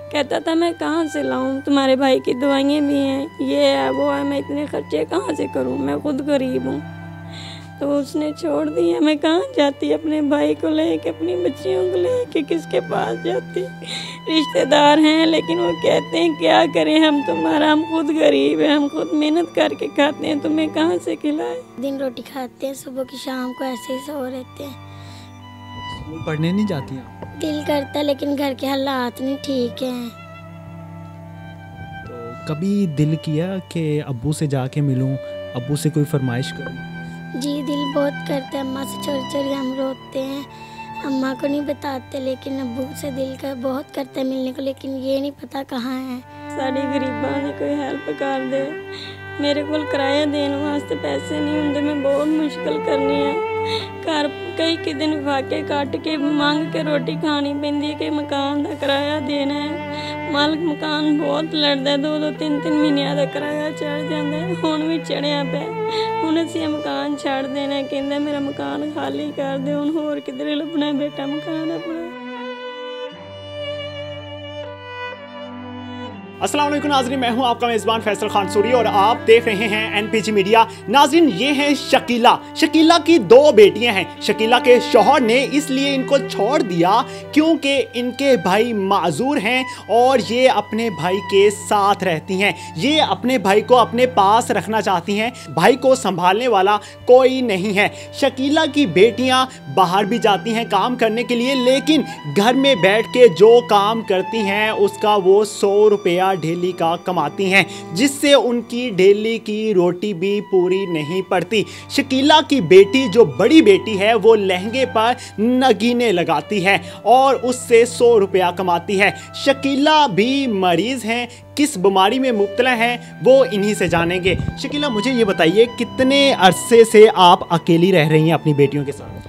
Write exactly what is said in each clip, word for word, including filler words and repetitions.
कहता था मैं कहाँ से लाऊं, तुम्हारे भाई की दवाइयाँ भी हैं, ये है वो है, मैं इतने खर्चे कहाँ से करूं, मैं खुद गरीब हूँ। तो उसने छोड़ दिया, मैं कहाँ जाती अपने भाई को लेके, अपनी बच्चियों को लेके किसके पास जाती। रिश्तेदार हैं लेकिन वो कहते हैं क्या करें हम तुम्हारा, हम खुद गरीब हैं, हम खुद मेहनत करके खाते हैं, तुम्हें कहाँ से खिलाए। दिन रोटी खाते हैं, सुबह की शाम को ऐसे ही सो रहते हैं। पढ़ने नहीं जाती हैं। दिल करता है लेकिन घर के हालात नहीं ठीक हैं। तो कभी दिल किया कि अब्बू से जाके मिलूं, अब्बू से कोई फरमाइश करूं? जी दिल बहुत करता है, अम्मा से चोरी चोरी हम रोते हैं, अम्मा को नहीं बताते, लेकिन अब्बू से दिल का बहुत करता है मिलने को, लेकिन ये नहीं पता कहाँ है। साड़ी गरीबा ने कोई हेल्प कर दे, मेरे को किराया देने वास्ते पैसे नहीं होंगे, मैं बहुत मुश्किल करनी है। घर कई कि दिन वाके काट के मांग के रोटी खानी पैंदी है, कि मकान का किराया देना है, मालिक मकान बहुत लड़दा, दो दो तीन तीन महीनों का किराया चढ़ जाता है, हुण भी चढ़िया पे, हुण असीं मकान छड़ देना, कहंदा मेरा मकान खाली कर दे, हुण होर किधरे लभना बेटा मकान अपना। अस्सलाम वालेकुम नाजरीन, मैं हूं आपका मेज़बान फैसल खान सूरी और आप देख रहे हैं एनपीजी मीडिया। नाजरीन ये हैं शकीला, शकीला की दो बेटियां हैं। शकीला के शौहर ने इसलिए इनको छोड़ दिया क्योंकि इनके भाई माजूर हैं और ये अपने भाई के साथ रहती हैं, ये अपने भाई को अपने पास रखना चाहती हैं, भाई को संभालने वाला कोई नहीं है। शकीला की बेटियाँ बाहर भी जाती हैं काम करने के लिए, लेकिन घर में बैठ के जो काम करती हैं उसका वो सौ रुपया डेली का कमाती हैं, जिससे उनकी डेली की रोटी भी पूरी नहीं पड़ती। शकीला की बेटी जो बड़ी बेटी है वो लहंगे पर नगीने लगाती है और उससे सौ रुपया कमाती है। शकीला भी मरीज हैं, किस बीमारी में मुब्तला हैं वो इन्हीं से जानेंगे। शकीला मुझे ये बताइए कितने अरसे से आप अकेली रह रही हैं अपनी बेटियों के साथ?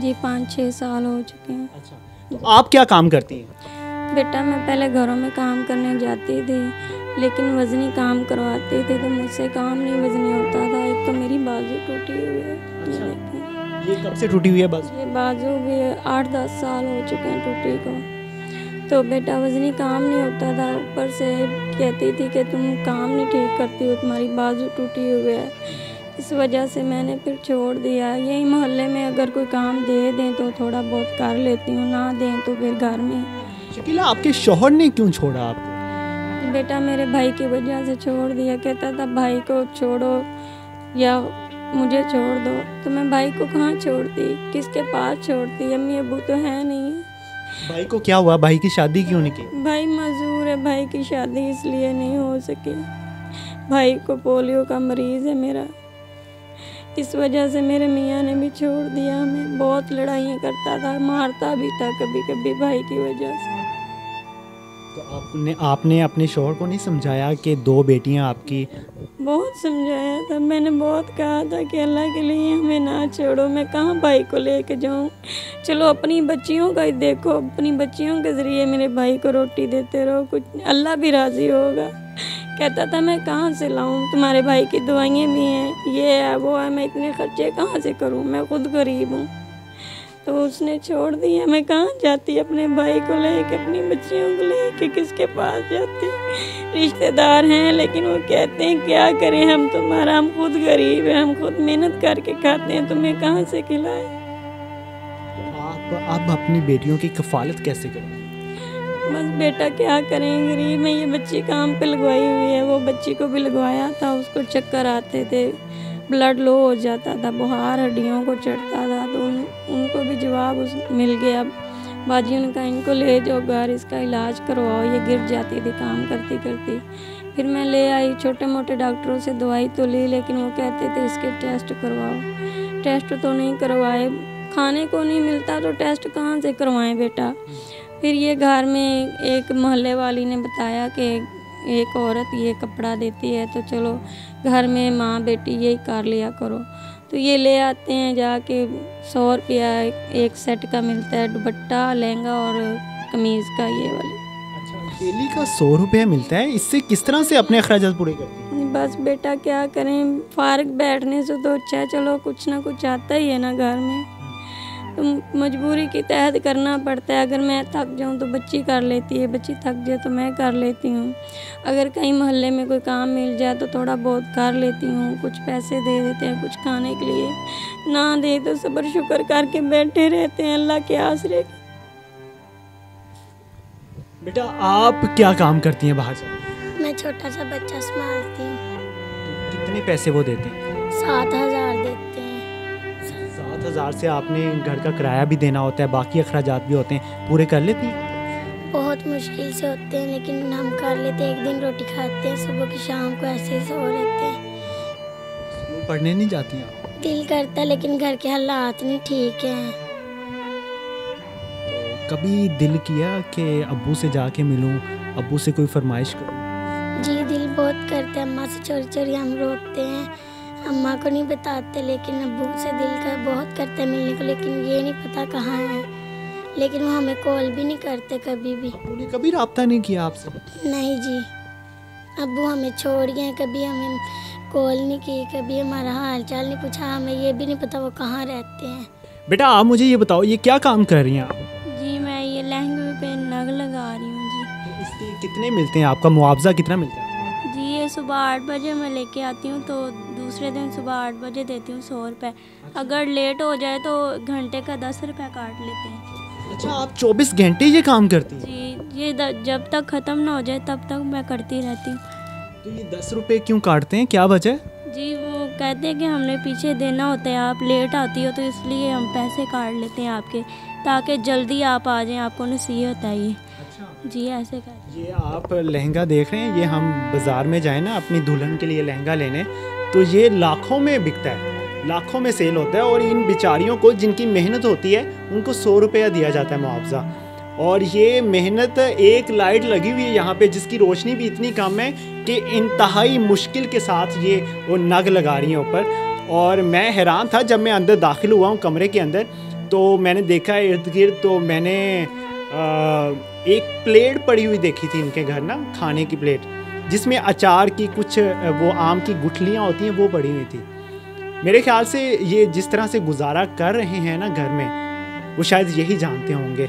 जी पाँच छः साल हो चुके हैं। अच्छा, तो आप क्या काम करती हैं? बेटा मैं पहले घरों में काम करने जाती थी, लेकिन वजनी काम करवाते थे तो मुझसे काम नहीं वजनी होता था। एक तो मेरी बाजू टूटी हुई है। अच्छा, ये कब से टूटी हुई है बाजू? ये बाजू भी आठ दस साल हो चुके हैं टूटी को। तो बेटा वजनी काम नहीं होता था, ऊपर से कहती थी कि तुम काम नहीं ठीक करती हो, तुम्हारी बाजू टूटी हुई है। इस वजह से मैंने फिर छोड़ दिया। यही मोहल्ले में अगर कोई काम दे दें तो थोड़ा बहुत कर लेती हूँ, ना दें तो फिर घर में। शकीला आपके शौहर ने क्यों छोड़ा आपको? बेटा मेरे भाई की वजह से छोड़ दिया, कहता था भाई को छोड़ो या मुझे छोड़ दो। तो मैं भाई को कहाँ छोड़ती, किसके पास छोड़ती, अम्मी अबू तो है नहीं। भाई को क्या हुआ, भाई की शादी क्यों नहीं की? भाई मजबूर है, भाई की शादी इसलिए नहीं हो सकी, भाई को पोलियो का मरीज़ है मेरा, इस वजह से मेरे मियाँ ने भी छोड़ दिया हमें। बहुत लड़ाइयाँ करता था, मारता भी था कभी कभी भाई की वजह से। तो आपने आपने अपने शौहर को नहीं समझाया कि दो बेटियाँ आपकी? बहुत समझाया था, मैंने बहुत कहा था कि अल्लाह के लिए हमें ना छोड़ो, मैं कहाँ भाई को लेके जाऊँ, चलो अपनी बच्चियों का ही देखो, अपनी बच्चियों के ज़रिए मेरे भाई को रोटी देते रहो, कुछ अल्लाह भी राज़ी होगा। कहता था मैं कहाँ से लाऊं, तुम्हारे भाई की दवाइयाँ भी हैं, ये है वो है, मैं इतने खर्चे कहाँ से करूं, मैं खुद गरीब हूँ। तो उसने छोड़ दिया, मैं कहाँ जाती अपने भाई को लेके, अपनी बच्चियों को लेके किसके पास जाती। रिश्तेदार हैं लेकिन वो कहते हैं क्या करें हम तुम्हारा, हम खुद गरीब हैं, हम खुद मेहनत करके खाते हैं, तुम्हें कहाँ से खिलाए। आप अब अपनी बेटियों की कफालत कैसे करें? बस बेटा क्या करें, गरीब में ये बच्ची काम पे लगवाई हुई है, वो बच्ची को भी लगवाया था, उसको चक्कर आते थे, ब्लड लो हो जाता था, बुखार हड्डियों को चढ़ता था। तो उन, उनको भी जवाब उस मिल गया, बाजियों ने कहा इनको ले जाओ घर, इसका इलाज करवाओ, ये गिर जाती थी काम करती करती। फिर मैं ले आई, छोटे मोटे डॉक्टरों से दवाई तो ली, लेकिन वो कहते थे इसके टेस्ट करवाओ, टेस्ट तो नहीं करवाए, खाने को नहीं मिलता तो टेस्ट कहाँ से करवाएं बेटा। फिर ये घर में एक मोहल्ले वाली ने बताया कि एक औरत ये कपड़ा देती है, तो चलो घर में माँ बेटी यही कर लिया करो। तो ये ले आते हैं, जाके सौ रुपया एक सेट का मिलता है, दुपट्टा लहंगा और कमीज़ का ये वाली। अच्छा, डेली का सौ रुपया मिलता है, इससे किस तरह से अपने अखराजात पूरे करती हैं? बस बेटा क्या करें, फारग बैठने से तो अच्छा है, चलो कुछ ना कुछ आता ही है ना घर में। तो मजबूरी के तहत करना पड़ता है। अगर मैं थक जाऊँ तो बच्ची कर लेती है, बच्ची थक जाए तो मैं कर लेती हूँ। अगर कहीं मोहल्ले में कोई काम मिल जाए तो थोड़ा बहुत कर लेती हूँ। कुछ पैसे दे देते हैं कुछ खाने के लिए, ना दे तो सब्र शुक्र करके बैठे रहते हैं अल्लाह के आसरे। बेटा आप क्या काम करती हैं बाहर से? मैं छोटा सा बच्चा संभालती हूँ। तो कितने पैसे वो देते हैं? सात हज़ार देते हैं। सात हज़ार से आपने घर का किराया भी देना होता है, बाकी अखराजात भी होते हैं, पूरे कर लेती हैं? बहुत मुश्किल से होते हैं लेकिन हम कर लेते हैं। एक दिन रोटी खाते हैं, सुबह की शाम को ऐसे ही सो लेते हैं। पढ़ने नहीं जाती हैं? दिल करता है लेकिन घर के हालात नहीं ठीक है। कभी दिल किया कि अब्बू से जाके मिलूं, अब्बू से कोई फरमाइश करूं? जी दिल बहुत करता है। अम्मा से चोरी चोरी हम रोते हैं, अम्मा को नहीं बताते, लेकिन अब्बू से दिल का बहुत करता है मिलने को, लेकिन ये नहीं पता कहाँ है। लेकिन वो हमें कॉल भी नहीं करते कभी भी। उन्होंने कभी रब्ता नहीं किया आपसे? नहीं जी, अब्बू हमें छोड़ गए, कभी हमें कॉल नहीं की, कभी हमारा हाल चाल नहीं पूछा, हमें ये भी नहीं पता वो कहाँ रहते हैं। बेटा आप मुझे ये बताओ ये क्या काम कर रही हैं आप? कितने मिलते हैं? आपका मुआवजा कितना मिलता है? जी ये सुबह आठ बजे मैं लेके आती हूँ तो दूसरे दिन सुबह आठ बजे देती हूँ सौ रुपये। अगर लेट हो जाए तो घंटे का दस रुपये काट लेते हैं। अच्छा आप चौबीस घंटे ये काम करती हैं? जी ये जब तक ख़त्म ना हो जाए तब तक मैं करती रहती हूँ। तो ये दस रुपये क्यों काटते हैं, क्या वजह? जी वो कहते हैं कि हमने पीछे देना होता है, आप लेट आती हो तो इसलिए हम पैसे काट लेते हैं आपके, ताकि जल्दी आप आ जाएँ, आपको नसीहत है ये। जी ऐसे कर। ये आप लहंगा देख रहे हैं, ये हम बाज़ार में जाए ना अपनी दुल्हन के लिए लहंगा लेने तो ये लाखों में बिकता है, लाखों में सेल होता है। और इन बेचारियों को जिनकी मेहनत होती है उनको सौ रुपया दिया जाता है मुआवज़ा। और ये मेहनत, एक लाइट लगी हुई है यहाँ पे जिसकी रोशनी भी इतनी कम है कि इंतहाई मुश्किल के साथ ये वो नग लगा रही हैं ऊपर। और मैं हैरान था जब मैं अंदर दाखिल हुआ हूँ कमरे के अंदर तो मैंने देखा इर्द गिर्द, तो मैंने आ, एक प्लेट पड़ी हुई देखी थी इनके घर ना, खाने की प्लेट जिसमें अचार की कुछ वो आम की गुठलियाँ होती हैं वो पड़ी हुई थी। मेरे ख्याल से ये जिस तरह से गुजारा कर रहे हैं ना घर में वो शायद यही जानते होंगे।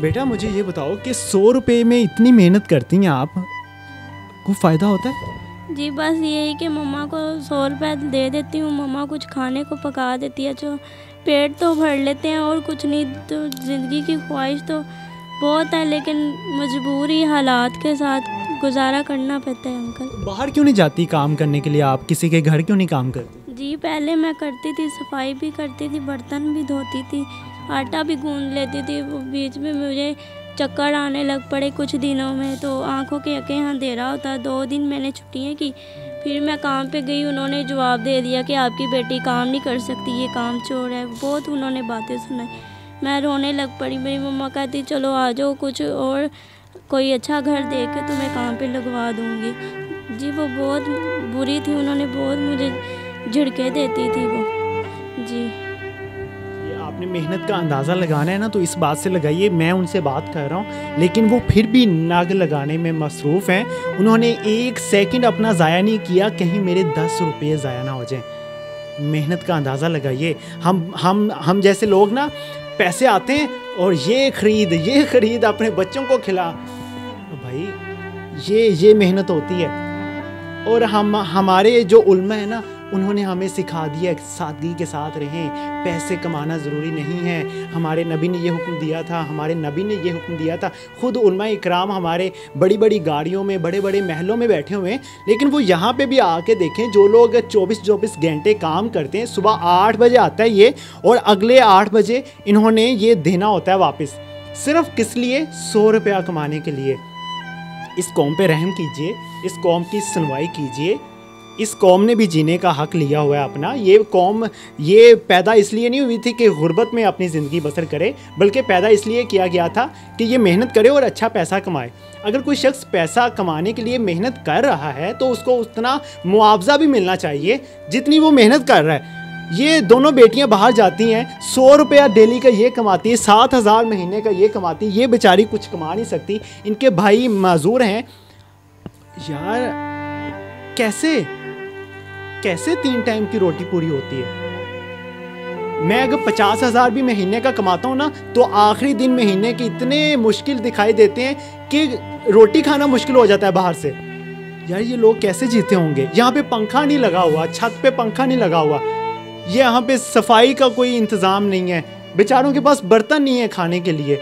बेटा मुझे ये बताओ कि सौ रुपये में इतनी मेहनत करती हैं आप, को फ़ायदा होता है? जी बस यही कि मम्मा को सौ रुपये दे देती हूँ, मम्मा कुछ खाने को पका देती है, जो पेट तो भर लेते हैं और कुछ नहीं। तो ज़िंदगी की ख्वाहिश तो बहुत है लेकिन मजबूरी हालात के साथ गुजारा करना पड़ता है। अंकल बाहर क्यों नहीं जाती काम करने के लिए, आप किसी के घर क्यों नहीं काम करती? जी पहले मैं करती थी, सफाई भी करती थी, बर्तन भी धोती थी, आटा भी गूंद लेती थी। वो बीच में मुझे चक्कर आने लग पड़े कुछ दिनों में, तो आंखों के आके अंधेरा होता। दो दिन मैंने छुट्टियाँ की, फिर मैं काम पे गई, उन्होंने जवाब दे दिया कि आपकी बेटी काम नहीं कर सकती, ये काम चोर है। बहुत उन्होंने बातें सुनाई, मैं रोने लग पड़ी। मेरी मम्मा कहती चलो आ जाओ, कुछ और कोई अच्छा घर देख के तुम्हें काम पे लगवा दूँगी। जी वो बहुत बुरी थी, उन्होंने बहुत मुझे झिड़के देती थी वो। जी ये आपने मेहनत का अंदाज़ा लगाना है ना तो इस बात से लगाइए। मैं उनसे बात कर रहा हूँ लेकिन वो फिर भी नग लगाने में मसरूफ़ हैं। उन्होंने एक सेकेंड अपना ज़ाया नहीं किया, कहीं मेरे दस रुपये ज़ाया ना हो जाएँ। मेहनत का अंदाज़ा लगाइए। हम हम हम जैसे लोग ना पैसे आते हैं और ये खरीद ये खरीद अपने बच्चों को खिला, भाई ये ये मेहनत होती है। और हम हमारे जो उल्मा है ना उन्होंने हमें सिखा दिया सादगी के साथ रहें, पैसे कमाना ज़रूरी नहीं है। हमारे नबी ने ये हुक्म दिया था, हमारे नबी ने ये हुक्म दिया था। ख़ुद उल्मा इकराम हमारे बड़ी बड़ी गाड़ियों में बड़े बड़े महलों में बैठे हुए हैं लेकिन वो यहाँ पे भी आके देखें। जो लोग चौबीस चौबीस घंटे काम करते हैं, सुबह आठ बजे आता है ये और अगले आठ बजे इन्होंने ये देना होता है वापस, सिर्फ किस लिए? सौ रुपया कमाने के लिए। इस कौम पर रहम कीजिए, इस कौम की सुनवाई कीजिए। इस कौम ने भी जीने का हक़ लिया हुआ है अपना। ये कौम ये पैदा इसलिए नहीं हुई थी कि गुर्बत में अपनी ज़िंदगी बसर करे, बल्कि पैदा इसलिए किया गया था कि ये मेहनत करे और अच्छा पैसा कमाए। अगर कोई शख्स पैसा कमाने के लिए मेहनत कर रहा है तो उसको उतना मुआवज़ा भी मिलना चाहिए जितनी वो मेहनत कर रहा है। ये दोनों बेटियां बाहर जाती हैं, सौ रुपया डेली का ये कमाती है, सात हज़ार महीने का ये कमाती है। ये बेचारी कुछ कमा नहीं सकती, इनके भाई माजूर हैं। यार कैसे कैसे तीन टाइम की रोटी पूरी होती है? मैं अगर पचास हज़ार भी महीने का कमाता हूँ ना तो आखिरी दिन महीने के इतने मुश्किल दिखाई देते हैं कि रोटी खाना मुश्किल हो जाता है बाहर से। यार ये लोग कैसे जीते होंगे? यहाँ पे पंखा नहीं लगा हुआ, छत पे पंखा नहीं लगा हुआ, ये यहाँ पे सफाई का कोई इंतज़ाम नहीं है, बेचारों के पास बर्तन नहीं है खाने के लिए।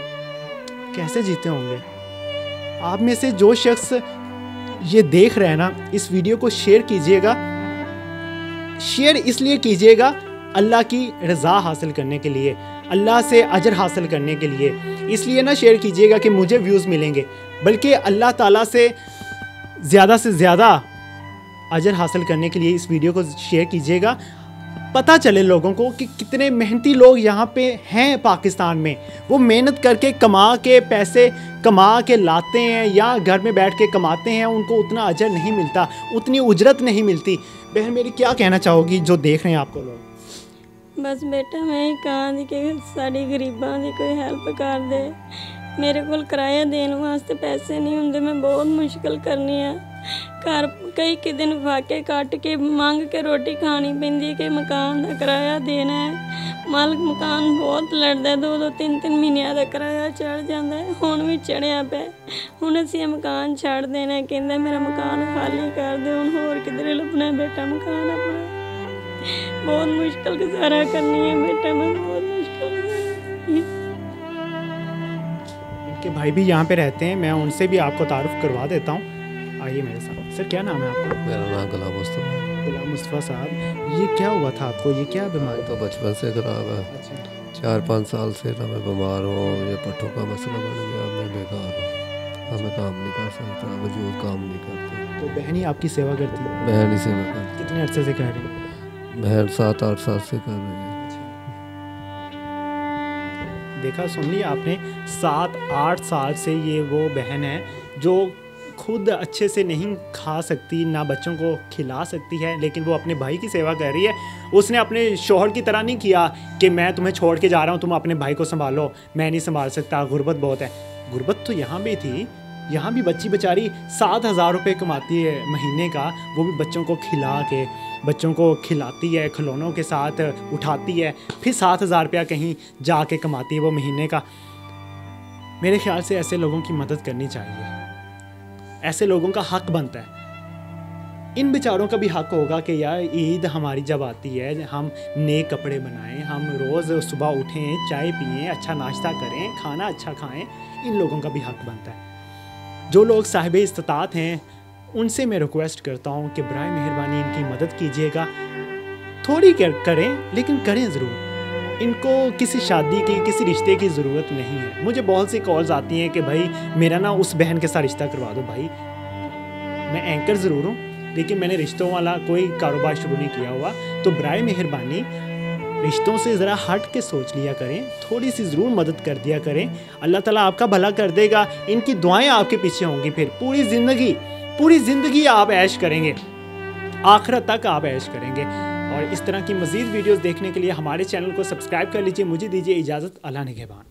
कैसे जीते होंगे? आप में से जो शख्स ये देख रहे हैं ना, इस वीडियो को शेयर कीजिएगा। शेयर इसलिए कीजिएगा अल्लाह की रज़ा हासिल करने के लिए, अल्लाह से अजर हासिल करने के लिए। इसलिए ना शेयर कीजिएगा कि मुझे व्यूज़ मिलेंगे, बल्कि अल्लाह ताला से ज़्यादा से ज़्यादा अजर हासिल करने के लिए इस वीडियो को शेयर कीजिएगा। पता चले लोगों को कि कितने मेहनती लोग यहाँ पे हैं पाकिस्तान में। वो मेहनत करके कमा के पैसे कमा के लाते हैं या घर में बैठ के कमाते हैं, उनको उतना अजर नहीं मिलता, उतनी उजरत नहीं मिलती। बहन मेरी क्या कहना चाहोगी जो देख रहे हैं आपको लोग? बस बेटा मैं ही कहां दी कि सारी गरीबां दी कोई हेल्प कर दे। मेरे को किराया देने वास्ते पैसे नहीं होंगे, मैं बहुत मुश्किल करनी है। घर कई कि दिन वाके काट के मांग के रोटी खानी पैंदी कि मकान का किराया देना है। मालिक मकान बहुत लड़दा, दो दो तीन तीन महीनों का किराया चढ़ जाता है। हुण भी चढ़िया पे, हुण असीं मकान छड़ देना, कहंदा मेरा मकान खाली कर दे। हुण होर किधरे लभना बेटा मकान अपना? बहुत मुश्किल गुजारा करनी है बेटा, मैं बहुत मुश्किल। इनके भाई भी यहाँ पे रहते हैं, मैं उनसे भी आपको तारुफ करवा देता हूँ। आइए मेरे साथ। सर क्या नाम है आपका? मेरा नाम गुलाम मुस्तफ़ा। गुलाम मुस्तफ़ा साहब, ये क्या हुआ था आपको? ये क्या बीमारी? तो बचपन से खराब है। अच्छा। चार पाँच साल से ना मैं बीमार हूँ, ये पट्टों का मसला बन गया, मैं बेकार हूँ, मैं काम नहीं कर सकता, वजूद काम नहीं करता। तो बहन ही आपकी सेवा करती है? बहन ही सेवा करती। कितने अर्से से कह रही है? बहन सात आठ साल से कर रही है। देखा सुन लिया आपने, सात आठ साल से ये वो बहन है जो खुद अच्छे से नहीं खा सकती, ना बच्चों को खिला सकती है, लेकिन वो अपने भाई की सेवा कर रही है। उसने अपने शौहर की तरह नहीं किया कि मैं तुम्हें छोड़ के जा रहा हूँ, तुम अपने भाई को संभालो, मैं नहीं संभाल सकता, गुर्बत बहुत है। गुर्बत तो यहाँ भी थी, यहाँ भी बच्ची बेचारी सात हज़ार रुपये कमाती है महीने का, वो भी बच्चों को खिला के, बच्चों को खिलाती है, खिलौनों के साथ उठाती है, फिर सात हज़ार रुपया कहीं जा के कमाती है वो महीने का। मेरे ख्याल से ऐसे लोगों की मदद करनी चाहिए, ऐसे लोगों का हक बनता है। इन बेचारों का भी हक होगा कि यार ईद हमारी जब आती है हम नए कपड़े बनाएं, हम रोज़ सुबह उठें, चाय पिएँ, अच्छा नाश्ता करें, खाना अच्छा खाएँ। इन लोगों का भी हक बनता है। जो लोग साहिब इस्तात हैं उनसे मैं रिक्वेस्ट करता हूं कि बराए मेहरबानी इनकी मदद कीजिएगा। थोड़ी कर, करें, लेकिन करें ज़रूर। इनको किसी शादी की, किसी रिश्ते की ज़रूरत नहीं है। मुझे बहुत सी कॉल्स आती हैं कि भाई मेरा ना उस बहन के साथ रिश्ता करवा दो। भाई मैं एंकर ज़रूर हूँ, लेकिन मैंने रिश्तों वाला कोई कारोबार शुरू नहीं किया हुआ। तो बराए मेहरबानी रिश्तों से ज़रा हट के सोच लिया करें, थोड़ी सी ज़रूर मदद कर दिया करें। अल्लाह ताला आपका भला कर देगा, इनकी दुआएं आपके पीछे होंगी। फिर पूरी ज़िंदगी पूरी ज़िंदगी आप ऐश करेंगे, आखिरत तक आप ऐश करेंगे। और इस तरह की मज़ीद वीडियोस देखने के लिए हमारे चैनल को सब्सक्राइब कर लीजिए। मुझे दीजिए इजाज़त। अल्लाह निगहबान।